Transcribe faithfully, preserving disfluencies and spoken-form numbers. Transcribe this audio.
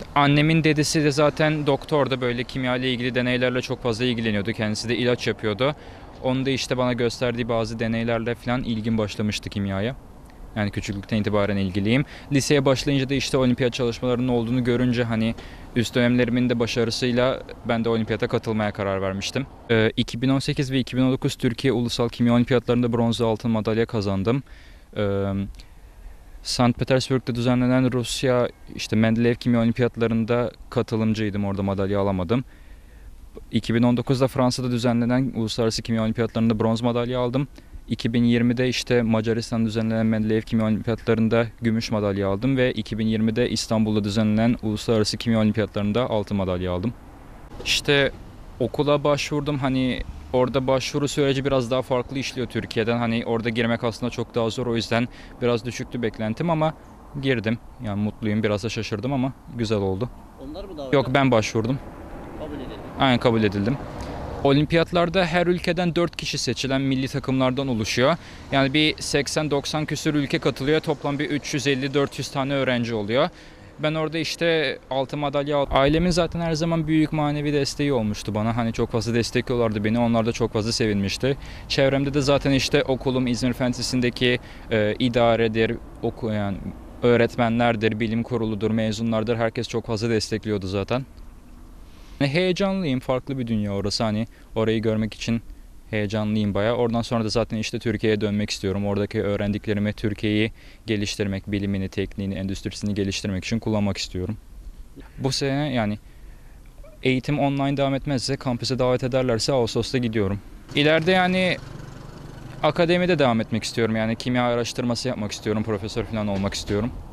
İşte annemin dedesi de zaten doktordu, böyle kimya ile ilgili deneylerle çok fazla ilgileniyordu. Kendisi de ilaç yapıyordu. Onu da işte bana gösterdiği bazı deneylerle falan ilgim başlamıştı kimyaya. Yani küçüklükten itibaren ilgiliyim. Liseye başlayınca da işte olimpiyat çalışmalarının olduğunu görünce hani üst dönemlerimin de başarısıyla ben de olimpiyata katılmaya karar vermiştim. Ee, iki bin on sekiz ve iki bin on dokuz Türkiye Ulusal Kimya Olimpiyatlarında bronz ve altın madalya kazandım. Ee, Saint Petersburg'da düzenlenen Rusya işte Mendeleev Kimya Olimpiyatlarında katılımcıydım. Orada madalya alamadım. iki bin on dokuzda Fransa'da düzenlenen Uluslararası Kimya Olimpiyatlarında bronz madalya aldım. iki bin yirmide işte Macaristan'da düzenlenen Mendeleev Kimya Olimpiyatlarında gümüş madalya aldım ve iki bin yirmide İstanbul'da düzenlenen Uluslararası Kimya Olimpiyatlarında altın madalya aldım. İşte okula başvurdum, hani orada başvuru süreci biraz daha farklı işliyor Türkiye'den. Hani orada girmek aslında çok daha zor, o yüzden biraz düşüktü beklentim ama girdim. Yani mutluyum, biraz da şaşırdım ama güzel oldu. Onlar mı davet? Yok, ben başvurdum. Kabul edildim. Aynen, kabul edildim. Olimpiyatlarda her ülkeden dört kişi seçilen milli takımlardan oluşuyor. Yani bir seksen doksan küsur ülke katılıyor. Toplam bir üç yüz elli dört yüz tane öğrenci oluyor. Ben orada işte altın madalya aldım. Ailemin zaten her zaman büyük manevi desteği olmuştu bana. Hani çok fazla destekliyorlardı beni. Onlar da çok fazla sevinmişti. Çevremde de zaten işte okulum İzmir Fentesi'ndeki e, idaredir, okuyan öğretmenlerdir, bilim kuruludur, mezunlardır. Herkes çok fazla destekliyordu zaten. Heyecanlıyım. Farklı bir dünya orası. Hani orayı görmek için heyecanlıyım bayağı. Oradan sonra da zaten işte Türkiye'ye dönmek istiyorum. Oradaki öğrendiklerimi Türkiye'yi geliştirmek, bilimini, tekniğini, endüstrisini geliştirmek için kullanmak istiyorum. Bu sene yani eğitim online devam etmezse, kampüse davet ederlerse Ağustos'ta gidiyorum. İleride yani akademide devam etmek istiyorum. Yani kimya araştırması yapmak istiyorum, profesör falan olmak istiyorum.